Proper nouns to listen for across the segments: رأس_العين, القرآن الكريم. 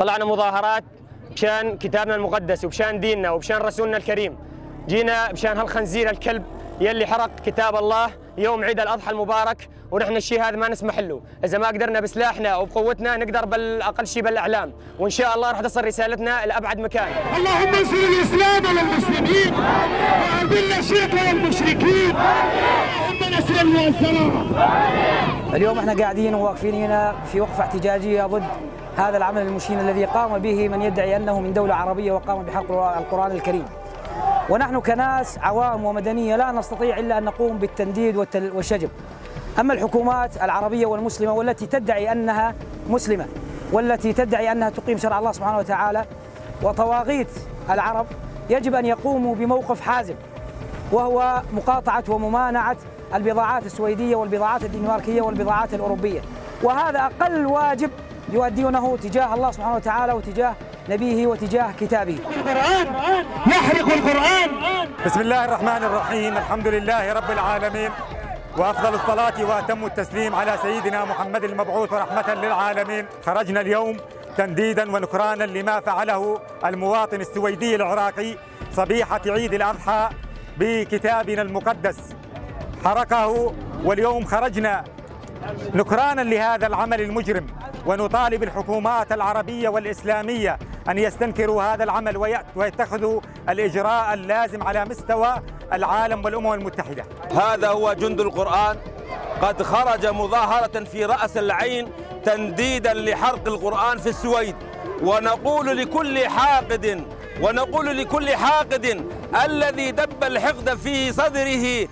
طلعنا مظاهرات بشان كتابنا المقدس وبشان ديننا وبشان رسولنا الكريم. جينا بشان هالخنزير الكلب يلي حرق كتاب الله يوم عيد الأضحى المبارك، ونحن الشيء هذا ما نسمح له. إذا ما قدرنا بسلاحنا وبقوتنا نقدر بالأقل شيء بالإعلام، وإن شاء الله راح تصل رسالتنا لأبعد مكان. اللهم انصر الإسلام للمسلمين وأذل الشرك للمشركين، اللهم نصر الوصلاة. اليوم احنا قاعدين وواقفين هنا في وقفة احتجاجية ضد هذا العمل المشين الذي قام به من يدعي أنه من دولة عربية وقام بحرق القرآن الكريم. ونحن كناس عوام ومدنية لا نستطيع إلا أن نقوم بالتنديد والشجب. أما الحكومات العربية والمسلمة والتي تدعي أنها مسلمة والتي تدعي أنها تقيم شرع الله سبحانه وتعالى وطواغيت العرب يجب أن يقوموا بموقف حازم، وهو مقاطعة وممانعة البضاعات السويدية والبضاعات الدنماركية والبضاعات الأوروبية، وهذا أقل واجب يؤدونه تجاه الله سبحانه وتعالى وتجاه نبيه وتجاه كتابه. القرآن يحرق القرآن. بسم الله الرحمن الرحيم، الحمد لله رب العالمين، وأفضل الصلاة وأتم التسليم على سيدنا محمد المبعوث رحمة للعالمين. خرجنا اليوم تنديدا ونكرانا لما فعله المواطن السويدي العراقي صبيحة عيد الأضحى بكتابنا المقدس، حرقه. واليوم خرجنا نكرانا لهذا العمل المجرم، ونطالب الحكومات العربية والإسلامية أن يستنكروا هذا العمل ويتخذوا الإجراء اللازم على مستوى العالم والأمم المتحدة. هذا هو جند القرآن قد خرج مظاهرة في رأس العين تنديدا لحرق القرآن في السويد، ونقول لكل حاقد الذي دب الحقد في صدره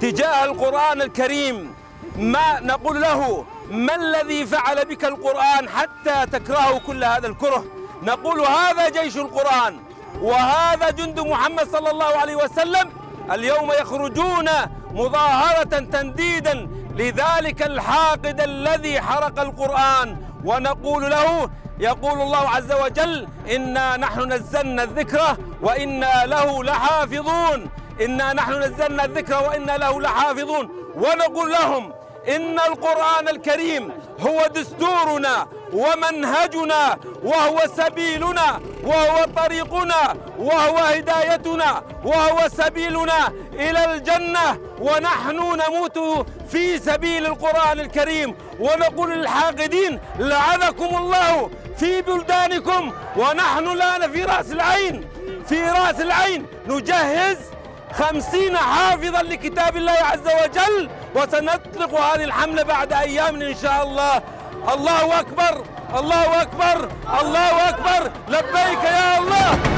تجاه القرآن الكريم، ما نقول له: ما الذي فعل بك القرآن حتى تكرهه كل هذا الكره؟ نقول: هذا جيش القرآن وهذا جند محمد صلى الله عليه وسلم. اليوم يخرجون مظاهرة تنديدا لذلك الحاقد الذي حرق القرآن، ونقول له: يقول الله عز وجل: إنا نحن نزلنا الذكر وإنا له لحافظون. إنا نحن نزلنا الذكر وإنا له لحافظون. ونقول لهم: إن القرآن الكريم هو دستورنا ومنهجنا، وهو سبيلنا وهو طريقنا وهو هدايتنا وهو سبيلنا إلى الجنة، ونحن نموت في سبيل القرآن الكريم. ونقول للحاقدين: لعنكم الله في بلدانكم، ونحن لنا في رأس العين. في رأس العين نجهز 50 حافظا لكتاب الله عز وجل، وسنطلق هذه الحملة بعد أيام إن شاء الله. الله أكبر، الله أكبر، الله أكبر، لبيك يا الله.